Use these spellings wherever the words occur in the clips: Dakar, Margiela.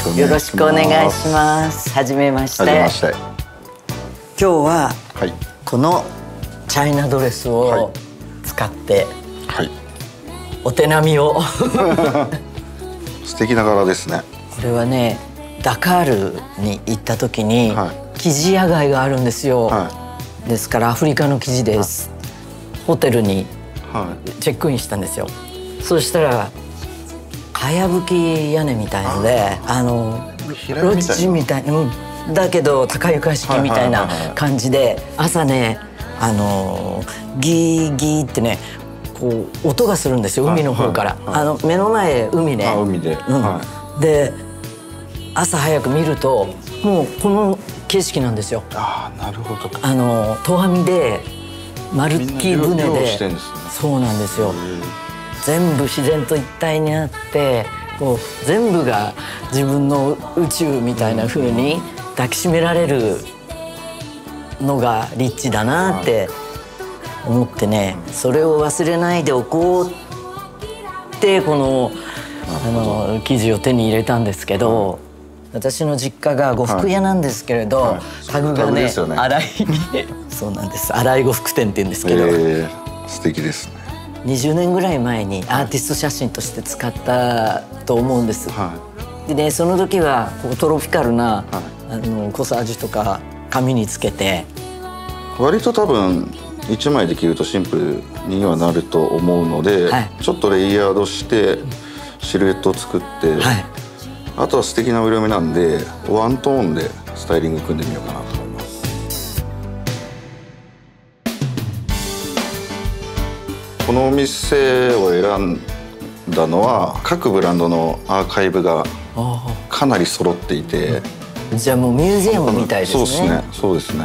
しくお願いします。よろしくお願いします。はじめまして。はじめまして。今日はこのチャイナドレスを使って、はい、お手並みを素敵な柄ですね。これはね、ダカールに行った時に生地屋街があるんですよ。はい、ですからアフリカの生地です。ホテルにチェックインしたんですよ。そしたらかやぶき屋根みたいので、ロッジみたいな、うん、だけど高床式みたいな感じで、朝ね、ギーギーってね、こう音がするんですよ、海の方から。目の前海ね、で朝早く見るともうこの景色なんですよ。ああ、なるほど。投網で丸っきり船で、そうなんですよ。全部自然と一体になって、こう全部が自分の宇宙みたいな風に抱きしめられるのがリッチだなって思ってね、それを忘れないでおこうってこの生地を手に入れたんですけど、私の実家が呉服屋なんですけれど、家具がね、荒いそうなんです、荒い呉服店って言うんですけど、素敵ですね。20年ぐらい前にアーティスト写真として使ったと思うんです。でね、その時はこうトロピカルなコサージュとか紙につけて、割と多分1枚で着るとシンプルにはなると思うので、はい、ちょっとレイヤードしてシルエットを作って、はい、あとは素敵なお色味なんでワントーンでスタイリング組んでみようかなと。このお店を選んだのは各ブランドのアーカイブがかなり揃っていて、じゃあもうミュージアムみたいですね。そうですね。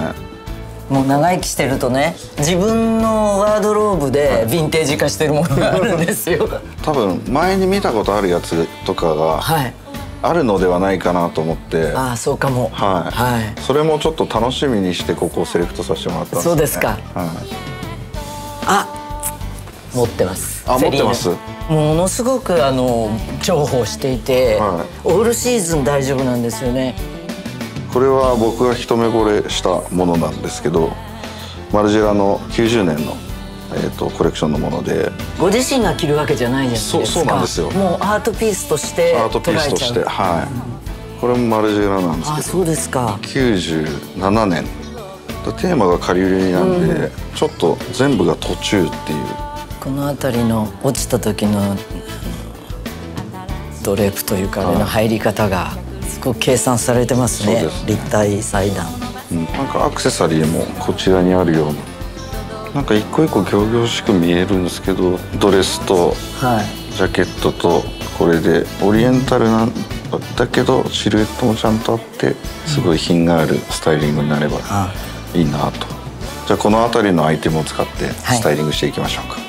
もう長生きしてるとね、自分のワードローブでヴィンテージ化してるものがあるんですよ。多分前に見たことあるやつとかがあるのではないかなと思って、ああそうかも。はい。それもちょっと楽しみにしてここをセレクトさせてもらったんですね。そうですか。あ。持ってます。持ってます。ものすごく重宝していて、はい、オールシーズン大丈夫なんですよね。これは僕が一目惚れしたものなんですけど、マルジェラの90年のコレクションのもので、ご自身が着るわけじゃないじゃないですか。そうなんですよ。もうアートピースとして捉えちゃう。はい。これもマルジェラなんですけど。あ、そうですか。97年。テーマが仮売りなんで、ちょっと全部が途中っていう。この辺りの落ちた時のドレープというか、あれの入り方がすごく計算されてますね。立体裁断、なんかアクセサリーもこちらにあるような、なんか一個一個仰々しく見えるんですけど、ドレスとジャケットとこれでオリエンタルなんだけどシルエットもちゃんとあって、すごい品があるスタイリングになればいいなと。じゃあこの辺りのアイテムを使ってスタイリングしていきましょうか。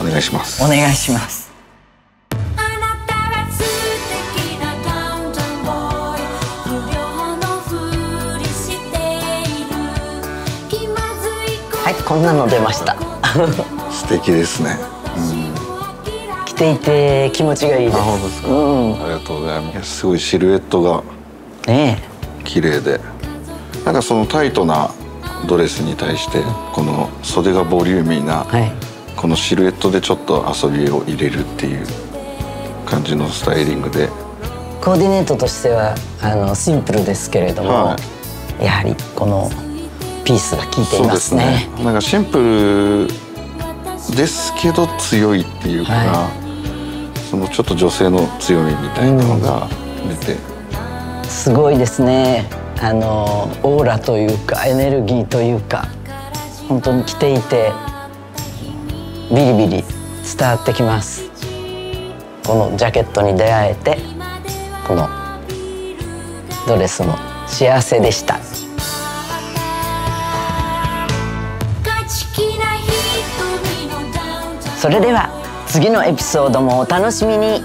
お願いします。お願いします。はい、こんなの出ました。素敵ですね。着ていて気持ちがいいです。あ、本当ですか。ありがとうございます。すごいシルエットが綺麗で、なんかそのタイトなドレスに対してこの袖がボリューミーな。このシルエットでちょっと遊びを入れるっていう感じのスタイリングで、コーディネートとしてはシンプルですけれども、やはりこのピースが効いていますね。そうですね。なんかシンプルですけど強いっていうか、そのちょっと女性の強みみたいなのが出て、すごいですね。オーラというかエネルギーというか、本当に着ていてビリビリ伝わってきます。このジャケットに出会えて、このドレスも幸せでした。それでは次のエピソードもお楽しみに。